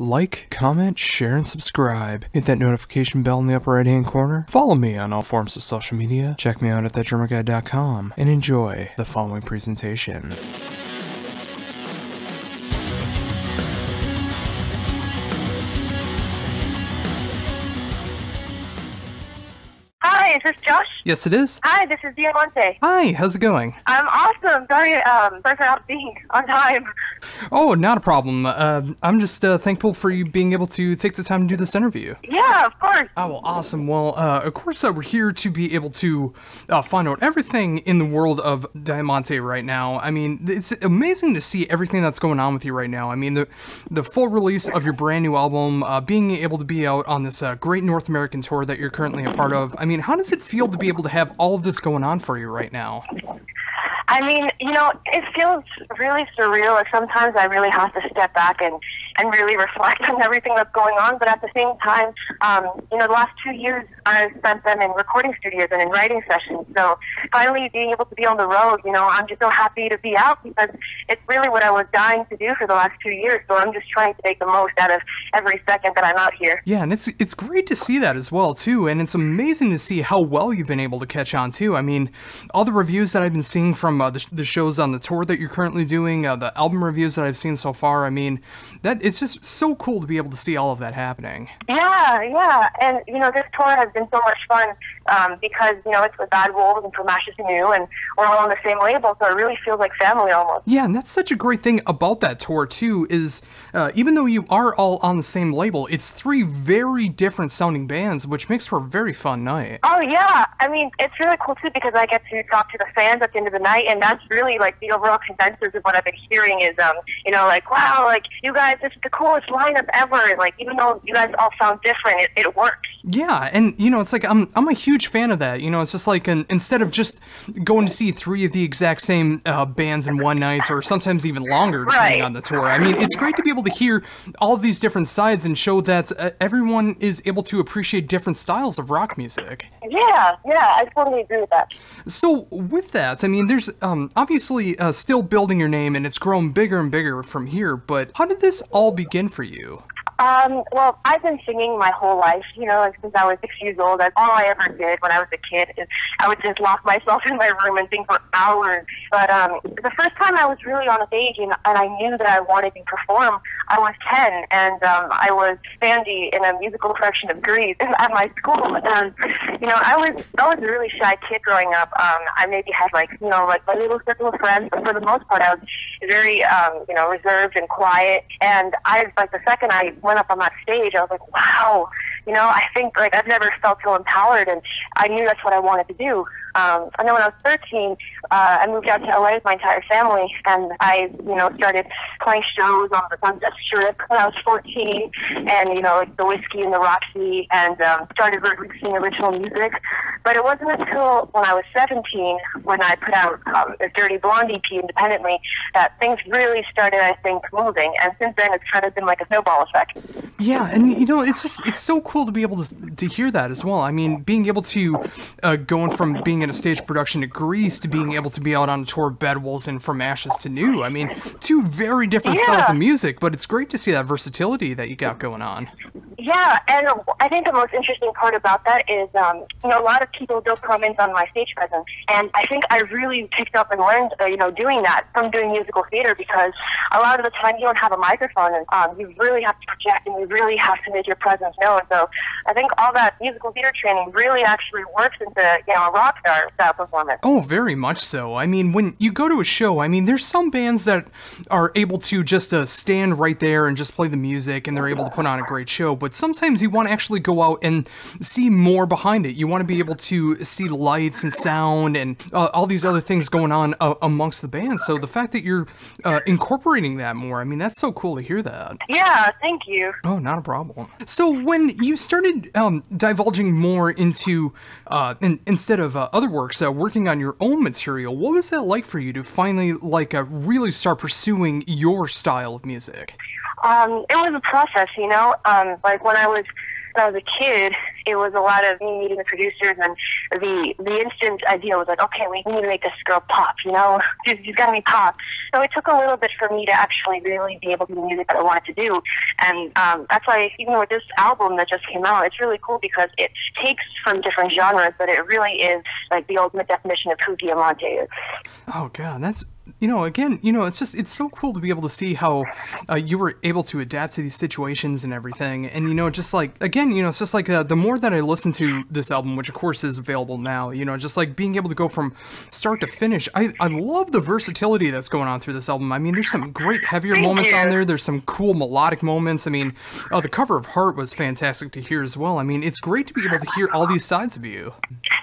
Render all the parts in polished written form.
Like, comment, share, and subscribe. Hit that notification bell in the upper right-hand corner. Follow me on all forms of social media. Check me out at thatdrummerguy.com and enjoy the following presentation. Hi, is this Josh? Yes, it is. Hi, this is Diamante. Hi, how's it going? I'm awesome. Sorry for not being on time. Oh, not a problem. I'm just thankful for you being able to take the time to do this interview. Yeah, of course. Oh, well, awesome. Well, of course, we're here to be able to find out everything in the world of Diamante right now. I mean, it's amazing to see everything that's going on with you right now. I mean, the full release of your brand new album, being able to be out on this great North American tour that you're currently a part of. I mean, how does it feel to be able to have all of this going on for you right now? I mean, you know, it feels really surreal. Like, sometimes I really have to step back and really reflect on everything that's going on. But at the same time, you know, the last 2 years, I've spent them in recording studios and in writing sessions. So finally being able to be on the road, you know, I'm just so happy to be out because it's really what I was dying to do for the last 2 years. So I'm just trying to make the most out of every second that I'm out here. Yeah, and it's great to see that as well, too. And it's amazing to see how well you've been able to catch on, too. I mean, all the reviews that I've been seeing from the shows on the tour that you're currently doing, the album reviews that I've seen so far, I mean, it's just so cool to be able to see all of that happening. Yeah, yeah. And, you know, this tour has been so much fun because, you know, it's with Bad Wolves and From Ashes to New, and we're all on the same label, so it really feels like family almost. Yeah, and that's such a great thing about that tour, too, is even though you are all on the same label, it's three very different sounding bands, which makes for a very fun night. Oh, yeah. I mean, it's really cool, too, because I get to talk to the fans at the end of the night, and that's really, like, the overall consensus of what I've been hearing is, you know, like, wow, like, you guys, this is the coolest lineup ever. Like, even though you guys all sound different, it works. Yeah, and, you know, it's like, I'm a huge fan of that. You know, it's just like, instead of just going to see three of the exact same bands in one night, or sometimes even longer, depending on the tour. I mean, it's great to be able to hear all of these different sides and show that everyone is able to appreciate different styles of rock music. Yeah, yeah, I totally agree with that. So, with that, I mean, there's obviously still building your name, and it's grown bigger and bigger from here, but how did this all begin for you? Well, I've been singing my whole life, you know, like, since I was 6 years old. That's all I ever did when I was a kid, is I would just lock myself in my room and sing for hours. But the first time I was really on stage and I knew that I wanted to perform, I was 10, and I was Sandy in a musical fraction of Grease at my school. And, you know, I was a really shy kid growing up. I maybe had, like, you know, like, my little circle of friends, but for the most part, I was very, you know, reserved and quiet. And I, like, the second I went up on that stage, I was like, wow, you know, I think, like, I've never felt so empowered, and I knew that's what I wanted to do. And then when I was 13, I moved out to LA with my entire family, and I, you know, started playing shows on the Sunset Strip when I was 14, and, you know, like, the Whiskey and the Roxy, and started releasing original music. But it wasn't until when I was 17, when I put out a Dirty Blonde EP independently, that things really started, I think, moving. And since then, it's kind of been like a snowball effect. Yeah, and, you know, it's just, it's so cool to be able to hear that as well. I mean, being able to, going from being in a stage production to Grease to being able to be out on a tour of Bad Wolves and From Ashes to New. I mean, two very different styles of music, but it's great to see that versatility that you got going on. Yeah, and I think the most interesting part about that is, you know, a lot of people don't comment on my stage presence, and I think I really picked up and learned, you know, doing that from doing musical theater, because a lot of the time you don't have a microphone, and you really have to project, and you really have to make your presence known. So I think all that musical theater training really actually works into, you know, a rock star style performance. Oh, very much so. I mean, when you go to a show, I mean, there's some bands that are able to just stand right there and just play the music, and they're able to put on a great show, but sometimes you want to actually go out and see more behind it. You want to be able to see lights and sound and all these other things going on amongst the band. So the fact that you're incorporating that more, I mean, that's so cool to hear that. Yeah, thank you. Oh, not a problem. So when you started divulging more into, instead of other works, working on your own material, what was that like for you to finally, like, really start pursuing your style of music? It was a process, you know, like, when I was a kid, it was a lot of me meeting the producers, and the instant idea was like, okay, we need to make this girl pop, you know? She's got to be pop. So it took a little bit for me to actually really be able to do the music that I wanted to do. And that's why, even with this album that just came out, it's really cool because it takes from different genres, but it really is like the ultimate definition of who Diamante is. Oh, God, that's... You know, again, you know, it's just, it's so cool to be able to see how you were able to adapt to these situations and everything. And, you know, just like, again, you know, it's just like the more that I listen to this album, which of course is available now, you know, just like being able to go from start to finish. I love the versatility that's going on through this album. I mean, there's some great heavier moments on there. There's some cool melodic moments. I mean, the cover of Heart was fantastic to hear as well. I mean, it's great to be able to hear all these sides of you.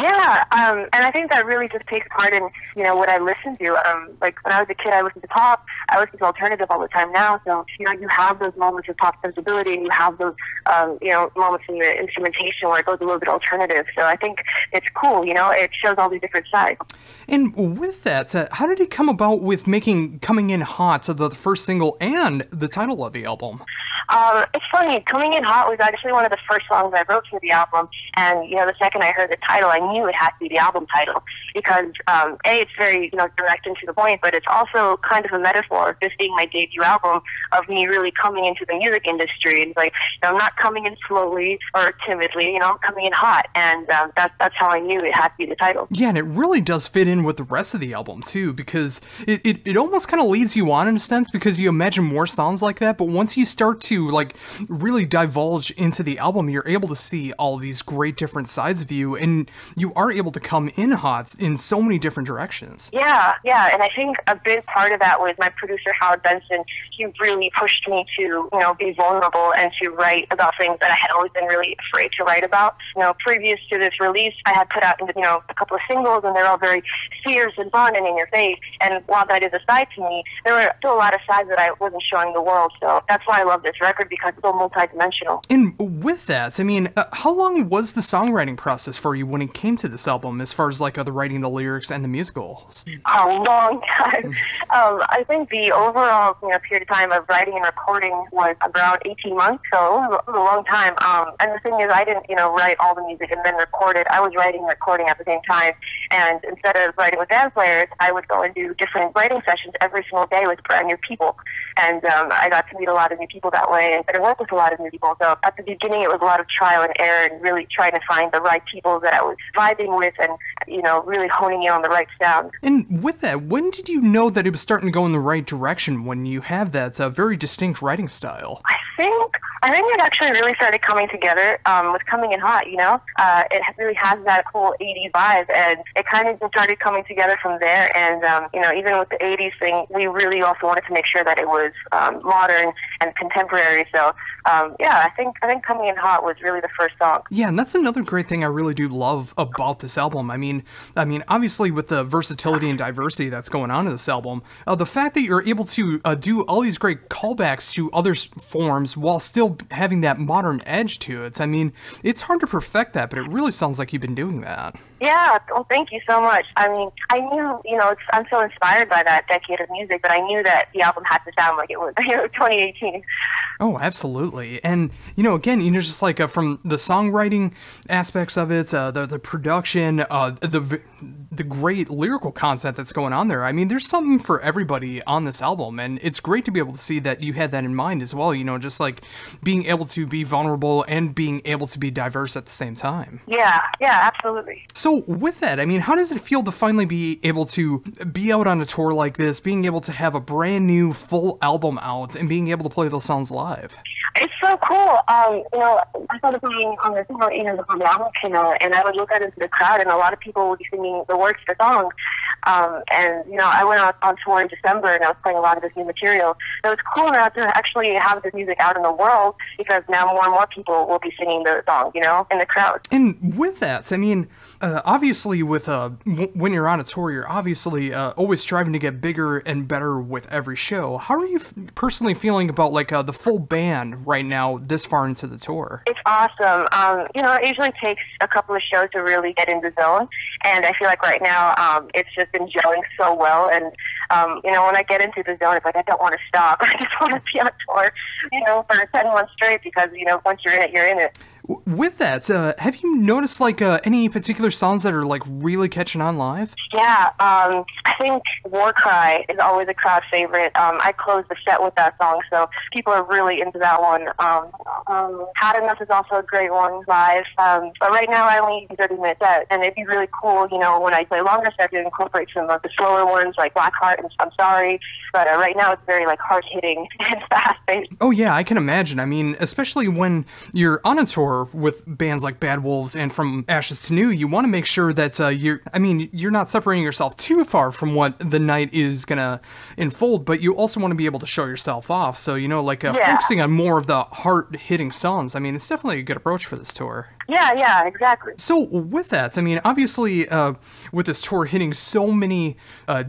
Yeah. And I think that really just takes part in, you know, what I listen to. Like, when I was a kid, I listened to pop. I listen to alternative all the time now. So, you know, you have those moments of pop sensibility, and you have those, you know, moments in the instrumentation where it goes a little bit alternative. So I think it's cool, you know? It shows all these different sides. And with that, how did it come about with making Coming In Hot, so the first single and the title of the album? It's funny. Coming In Hot was actually one of the first songs I wrote for the album. And, you know, the second I heard the title, I knew it had to be the album title. Because, A, it's very, you know, direct and to the point, but it's also kind of a metaphor of this being my debut album, of me really coming into the music industry. And like, you know, I'm not coming in slowly or timidly, you know, I'm coming in hot. And that's how I knew it had to be the title. Yeah, and it really does fit in with the rest of the album too, because it almost kind of leads you on in a sense, because you imagine more songs like that, but once you start to like really divulge into the album, you're able to see all these great different sides of you, and you are able to come in hot in so many different directions. Yeah, yeah, and I think a big part of that was my producer, Howard Benson. He really pushed me to, you know, be vulnerable and to write about things that I had always been really afraid to write about. You know, previous to this release, I had put out, you know, a couple of singles, and they're all very fierce and fun and in your face. And while that is a side to me, there were still a lot of sides that I wasn't showing the world. So that's why I love this record, because it's so multidimensional. And with that, I mean, how long was the songwriting process for you when it came to this album, as far as like the writing, the lyrics, and the musicals? A long time. I think the overall, you know, period of time of writing and recording was around 18 months, so it was a long time. And the thing is, I didn't, you know, write all the music and then record it. I was writing and recording at the same time, and instead of writing with band players, I would go and do different writing sessions every single day with brand new people. And I got to meet a lot of new people that way, and I worked with a lot of new people. So at the beginning, it was a lot of trial and error and really trying to find the right people that I was vibing with and, you know, really honing in on the right sound. And with that, when did you know that it was starting to go in the right direction when you have that very distinct writing style? I think it actually really started coming together with Coming In Hot, you know? It really has that cool 80s vibe, and it kind of started coming together from there. And, you know, even with the 80s thing, we really also wanted to make sure that it was modern and contemporary. So, yeah, I think Coming In Hot was really the first song. Yeah, and that's another great thing I really do love about this album. I mean, obviously with the versatility and diversity that's going on in this album, the fact that you're able to do all these great callbacks to other forms while still having that modern edge to it. I mean, it's hard to perfect that, but it really sounds like you've been doing that. Yeah, well, thank you so much. I mean, I knew, you know, I'm so inspired by that decade of music, but I knew that the album had to sound like it was, you know, 2018. Oh, absolutely. And, you know, again, you know, just like from the songwriting aspects of it, the production, the great lyrical content that's going on there. I mean, there's something for everybody on this album, and it's great to be able to see that you had that in mind as well, you know, just like being able to be vulnerable and being able to be diverse at the same time. Yeah, yeah, absolutely. So with that, I mean, how does it feel to finally be able to be out on a tour like this, being able to have a brand new full album out and being able to play those songs live? It's so cool. You know, I started playing on the tour, you know, the album came out, and I would look out into the crowd, and a lot of people would be singing the words to the songs. And, you know, I went out on tour in December, and I was playing a lot of this new material. So it's cool now to actually have this music out in the world, because now more and more people will be singing the song, you know, in the crowd. And with that, I mean, obviously with when you're on a tour, you're obviously always striving to get bigger and better with every show. How are you personally feeling about, like, the full band right now this far into the tour? It's awesome. You know, it usually takes a couple of shows to really get in the zone, and I feel like right now it's just been gelling so well. And you know, when I get into the zone, it's like I don't want to stop. I just want to be on tour, you know, for 10 months straight, because, you know, once you're in it, you're in it. With that, have you noticed, like, any particular songs that are, like, really catching on live? Yeah, I think War Cry is always a crowd favorite. I closed the set with that song, so people are really into that one. Hot Enough is also a great one live. But right now I only do 30-minute set, and it'd be really cool, you know, when I play longer sets to incorporate some of the slower ones, like Blackheart and I'm Sorry. But right now it's very, like, hard-hitting and fast-paced. Oh, yeah, I can imagine. I mean, especially when you're on a tour with bands like Bad Wolves and From Ashes to New, you want to make sure that you're not separating yourself too far from what the night is going to unfold, but you also want to be able to show yourself off. So, you know, like focusing on more of the hard-hitting songs, I mean, it's definitely a good approach for this tour. Yeah, yeah, exactly. So with that, I mean, obviously, with this tour hitting so many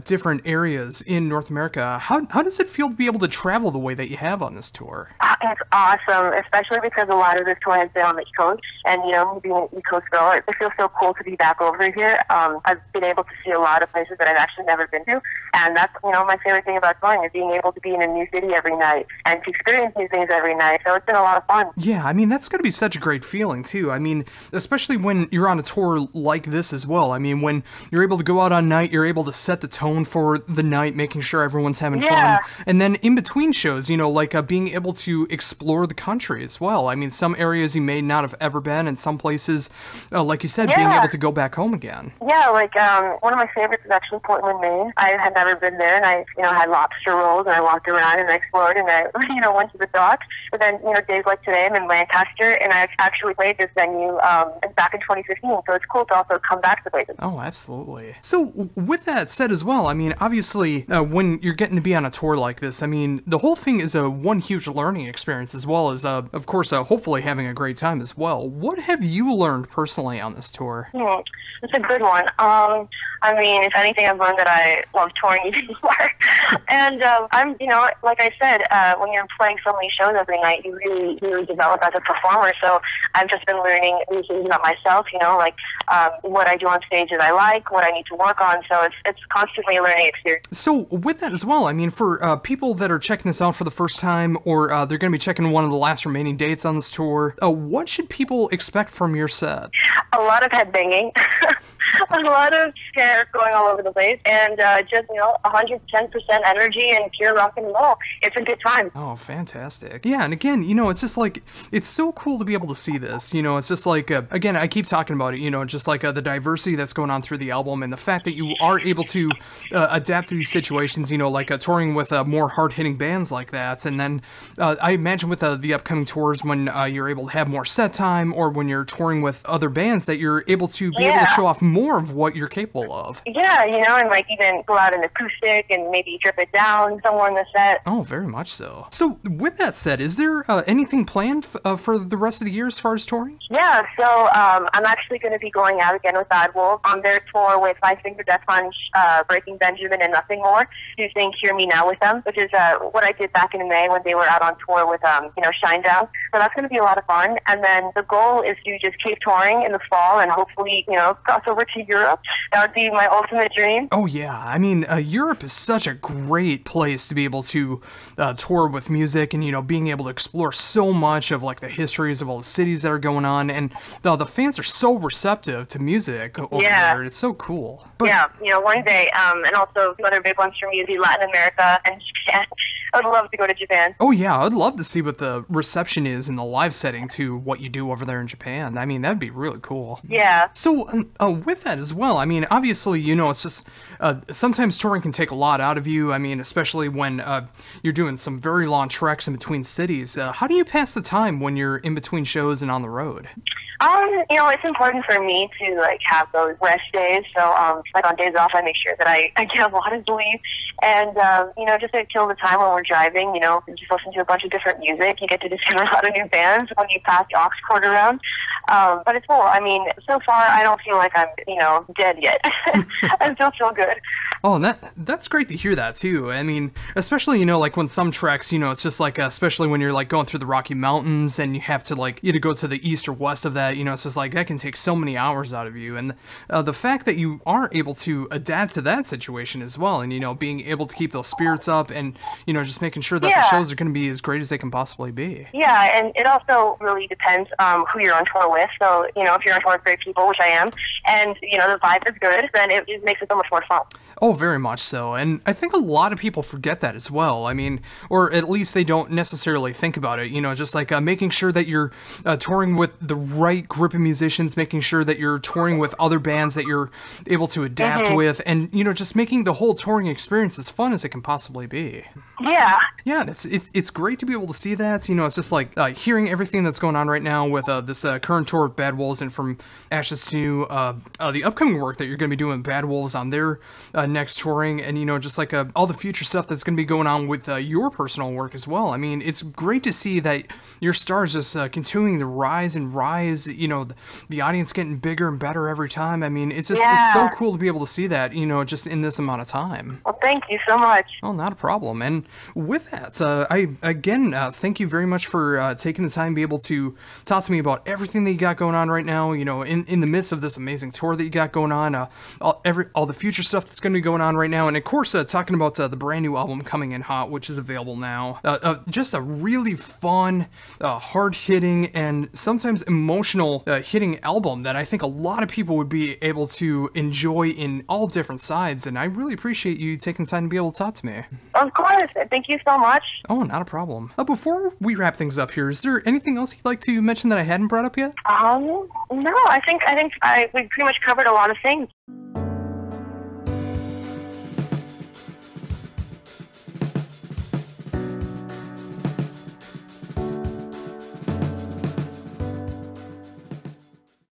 different areas in North America, how does it feel to be able to travel the way that you have on this tour? It's awesome, especially because a lot of this tour has been on the East Coast, and, you know, being an East Coast girl, it feels so cool to be back over here. I've been able to see a lot of places that I've actually never been to, and that's, you know, my favorite thing about going is being able to be in a new city every night and to experience new things every night, so it's been a lot of fun. Yeah, I mean, that's going to be such a great feeling, too. I mean, especially when you're on a tour like this as well. I mean, when you're able to go out on night, you're able to set the tone for the night, making sure everyone's having fun. And then in between shows, you know, like being able to explore the country as well. I mean, some areas you may not have ever been, and some places, like you said, being able to go back home again. Yeah, like one of my favorites is actually Portland, Maine. I had never been there, and I, you know, had lobster rolls, and I walked around, and I explored, and I, you know, went to the docks. But then, you know, days like today, I'm in Lancaster, and I actually played this venue back in 2015, so it's cool to also come back to places. Oh, absolutely. So with that said as well, I mean, obviously, when you're getting to be on a tour like this, I mean, the whole thing is one huge learning experience, as well as, of course, hopefully having a great time as well. What have you learned personally on this tour? It's a good one. I mean, if anything, I've learned that I love touring even more. And I'm, you know, like I said, when you're playing so many shows every night, you really develop as a performer. So I've just been learning new things about myself, you know, like what I do on stage that I like, what I need to work on. So it's constantly a learning experience. So with that as well, I mean, for people that are checking this out for the first time, or they're going to be checking one of the last remaining dates on this tour, what should people expect from your set? A lot of headbanging. A lot of hair going all over the place, and just, you know, 110% energy and pure rock and roll. It's a good time. Oh, fantastic. Yeah, and again, you know, it's just like, it's so cool to be able to see this, you know, it's just like, again, I keep talking about it, you know, just like the diversity that's going on through the album, and the fact that you are able to adapt to these situations, you know, like touring with more hard-hitting bands like that, and then I imagine with the upcoming tours, when you're able to have more set time, or when you're touring with other bands, that you're able to be able to show off more of what you're capable of. Yeah, you know, and like even go out in acoustic and maybe drip it down somewhere in the set. Oh, very much so. So with that said, is there anything planned for the rest of the year as far as touring? Yeah, so I'm actually going to be going out again with Bad Wolves on their tour with Five Finger Death Punch, Breaking Benjamin, and Nothing More, using Hear Me Now with them, which is what I did back in May when they were out on tour with, you know, Shinedown. So that's going to be a lot of fun. And then the goal is to just keep touring in the fall and hopefully, you know, cross over to Europe. That would be my ultimate dream. Oh yeah, I mean, Europe is such a great place to be able to tour with music, and, you know, being able to explore so much of, like, the histories of all the cities that are going on, and the fans are so receptive to music over there. It's so cool. But, yeah, you know, one day, and also other big ones for me would be Latin America and Japan. I would love to go to Japan. Oh yeah, I'd love to see what the reception is in the live setting to what you do over there in Japan. I mean, that'd be really cool. Yeah. So with that as well, I mean, obviously, you know, it's just sometimes touring can take a lot out of you. I mean, especially when you're doing some very long treks in between cities. How do you pass the time when you're in between shows and on the road? You know, it's important for me to, like, have those rest days. So, like, on days off, I make sure that I get a lot of sleep. And, you know, just to kill the time when we're driving, you know, just listen to a bunch of different music. You get to discover a lot of new bands when you pass the aux cord around. But it's cool. I mean, so far, I don't feel like I'm, you know, dead yet. I still feel good. Oh, and that's great to hear that too. I mean, especially, you know, like when some tracks, you know, it's just like, especially when you're like going through the Rocky Mountains and you have to like either go to the east or west of that, you know, it's just like that can take so many hours out of you. And the fact that you are able to adapt to that situation as well, and, you know, being able to keep those spirits up and, you know, just making sure that the shows are going to be as great as they can possibly be. Yeah, and it also really depends who you're on tour with. So, you know, if you're on tour with great people, which I am, and, you know, the vibe is good, then it makes it so much more fun. Oh, very much so. And I think a lot of people forget that as well. I mean, or at least they don't necessarily think about it, you know, just like making sure that you're touring with the right group of musicians, making sure that you're touring with other bands that you're able to adapt with, and, you know, just making the whole touring experience as fun as it can possibly be. Yeah. Yeah, and it's great to be able to see that. You know, it's just like hearing everything that's going on right now with this current tour of Bad Wolves and From Ashes to New, the upcoming work that you're going to be doing with Bad Wolves on their next touring, and, you know, just like all the future stuff that's going to be going on with your personal work as well. I mean, it's great to see that your stars just continuing to rise and rise, you know, the audience getting bigger and better every time. I mean, it's just it's so cool to be able to see that, you know, just in this amount of time. Well, thank you so much. Oh, not a problem. And with that, I again thank you very much for taking the time to be able to talk to me about everything that you got going on right now, you know, in the midst of this amazing tour that you got going on, all the future stuff that's going to be going on right now, and of course talking about the brand new album coming in hot, which is available now. Just a really fun, hard-hitting, and sometimes emotional hitting album that I think a lot of people would be able to enjoy in all different sides, and I really appreciate you taking the time to be able to talk to me. Of course, thank you so much. Oh, not a problem. Before we wrap things up here, is there anything else you'd like to mention that I hadn't brought up yet? No, I think we pretty much covered a lot of things.